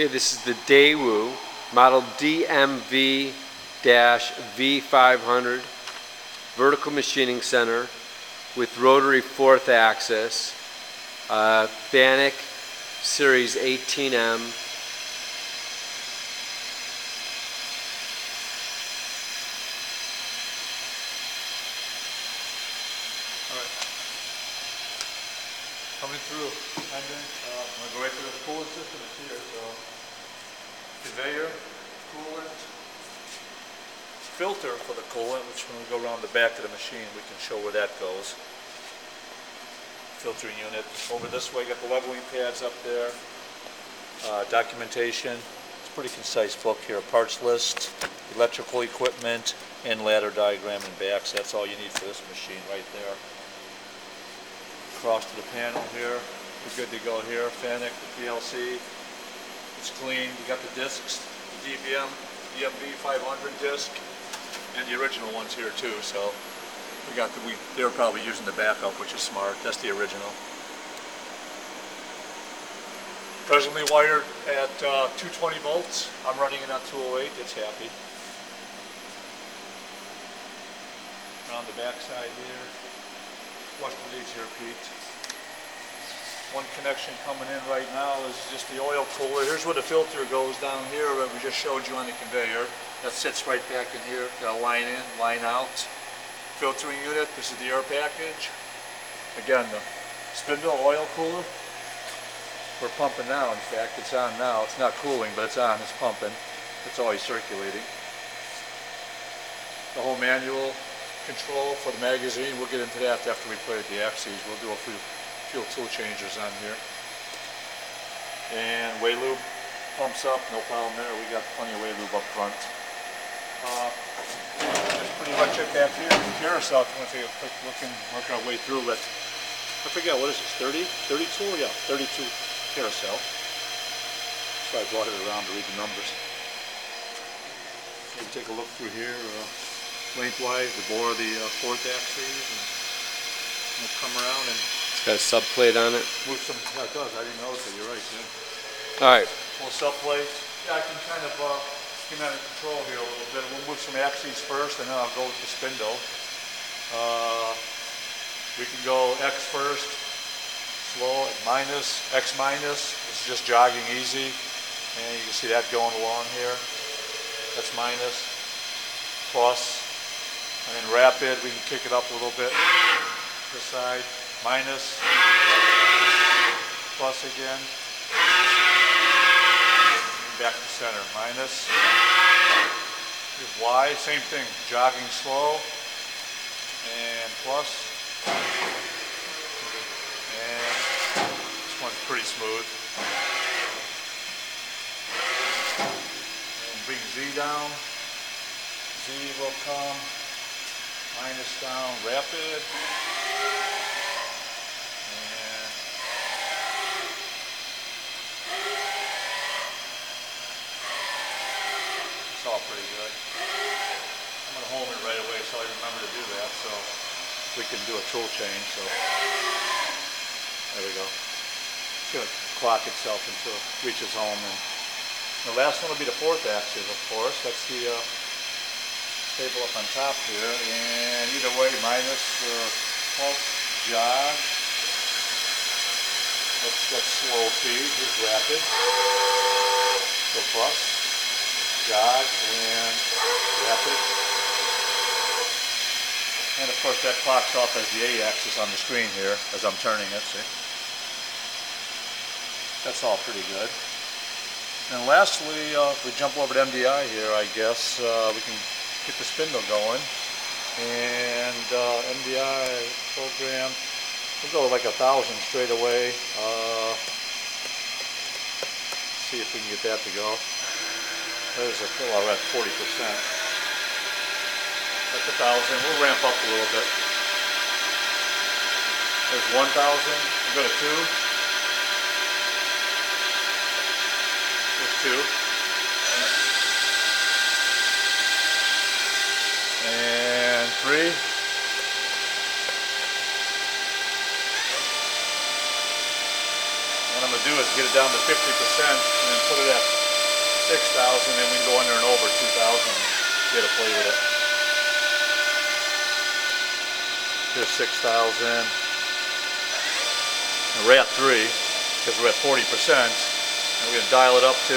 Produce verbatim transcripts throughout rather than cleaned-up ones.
Okay, this is the Daewoo model D M V V five hundred vertical machining center with rotary fourth axis, uh, Fanuc series eighteen M. Coming through, I'm going to go right through the coolant system is here, so conveyor, coolant, filter for the coolant, which when we go around the back of the machine we can show where that goes. Filtering unit. Over this way, got the leveling pads up there, uh, documentation, it's a pretty concise book here, parts list, electrical equipment, and ladder diagram and backs, that's all you need for this machine right there. Across to the panel here, we're good to go here. Fanuc, the P L C, it's clean. We got the discs, the D V M, D M V five hundred disc, and the original ones here too. So we got the we they were probably using the backup, which is smart. That's the original. Presently wired at uh, two twenty volts. I'm running it on two oh eight. It's happy. Around the back side here. Watch the leads here, Pete. One connection coming in right now is just the oil cooler. Here's where the filter goes down here that we just showed you on the conveyor. That sits right back in here. Got a line in, line out. Filtering unit, this is the air package. Again, the spindle oil cooler. We're pumping now, in fact. It's on now. It's not cooling, but it's on. It's pumping. It's always circulating. The whole manual. Control for the magazine, we'll get into that after we play with the axes. We'll do a few fuel tool changes on here. And way lube pumps up, no problem there. We got plenty of way lube up front. Uh, that's pretty much it back here. Carousel, if you want to take a quick look and work our way through it. I forget, what is this, thirty? thirty-two? Yeah, thirty-two carousel. So I brought it around to read the numbers. We'll take a look through here. Uh, lengthwise, the bore of the uh, fourth axis, and we'll come around and... It's got a subplate on it? Move some, yeah, it does. I didn't notice it. You're right, dude. All right. Little subplate. Yeah, I can kind of uh, get out of control here a little bit. We'll move some axes first, and then I'll go with the spindle. Uh, we can go X first, slow, minus, X minus. It's just jogging easy, and you can see that going along here. That's minus, plus. And then rapid, we can kick it up a little bit. This side, minus, plus again. And back to center, minus. Here's Y, same thing, jogging slow. And plus. And this one's pretty smooth. And bring Z down. Z will come. Minus down, rapid, and it's all pretty good. I'm going to home it right away so I remember to do that, so we can do a tool change. So there we go. It's going to clock itself until it reaches home. And the last one will be the fourth axis, of course. That's the... Uh, table up on top here, and either way, minus or pulse jog. That's that slow feed. Here's rapid. So plus jog and rapid. And of course, that clocks off as the A-axis on the screen here as I'm turning it. See, that's all pretty good. And lastly, uh, if we jump over to M D I here, I guess uh, we can. Get the spindle going, and uh, M D I program, we'll go like a thousand straight away, uh, see if we can get that to go. There's a fill out at forty percent, that's a thousand, we'll ramp up a little bit. There's one thousand, we'll go to two, there's two. And three. And I'm going to to do is get it down to fifty percent and then put it at six thousand, and we can go under and over two thousand and get a play with it. Here's six thousand, and we're at three because we're at forty percent, and we're going to dial it up to,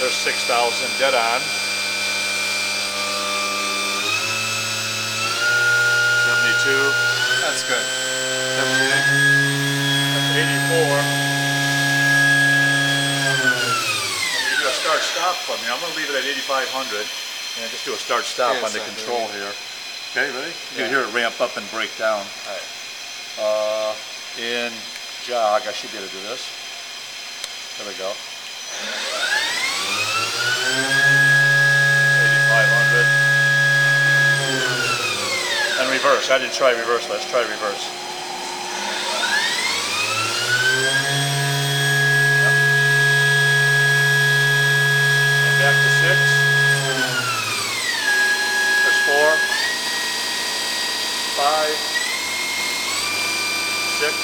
there's six thousand dead on. seventy-two. That's good. seventy-eight. That's eighty-four. You do a start-stop from here. I'm going to leave it at eighty-five hundred and just do a start-stop on the control here. Okay, ready? You can hear it ramp up and break down. All right. Uh, in jog, I should be able to do this. There we go. And reverse. I didn't try reverse. Let's try reverse. Yep. And back to six. There's four. Five. Six.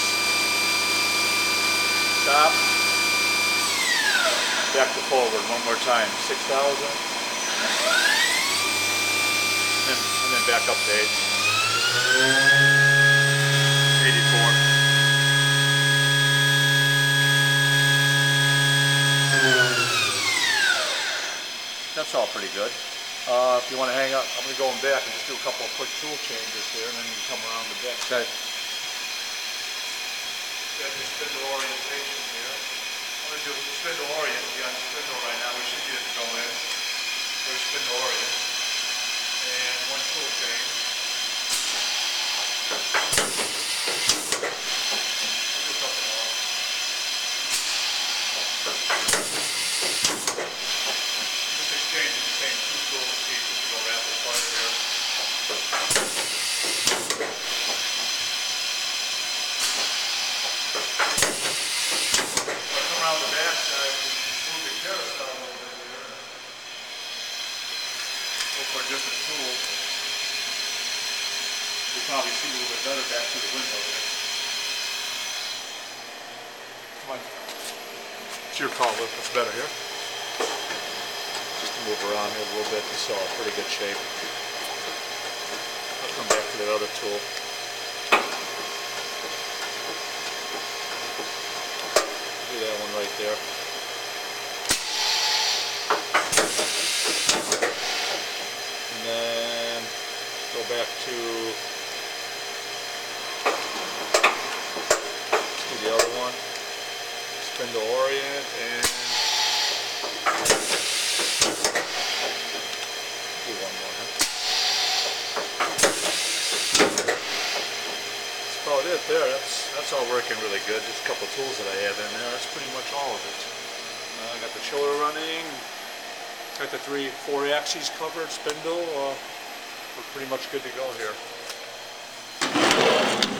Stop. Back to forward one more time. Six thousand. And, and then back up to eight. eighty-four. That's all pretty good. Uh, if you want to hang up, I'm going to go in back and just do a couple of quick tool changes here, and then you can come around the back side. Got your spindle orientation here. I'm going to do the spindle orient. We got the spindle right now. We should get it to go in. There's spindle orient. And one tool change. Probably see a little bit better back through the window there. Come on. It's your call, Luke. What's better here? Just to move around here a little bit. This is all pretty good shape. I'll come back to that other tool. Do that one right there. And then go back to the other one, spindle orient, and do one more. That's about it there. That's that's all working really good. Just a couple of tools that I have in there. That's pretty much all of it. Uh, I got the chiller running. Got the three four axes covered. Spindle. Uh, we're pretty much good to go here.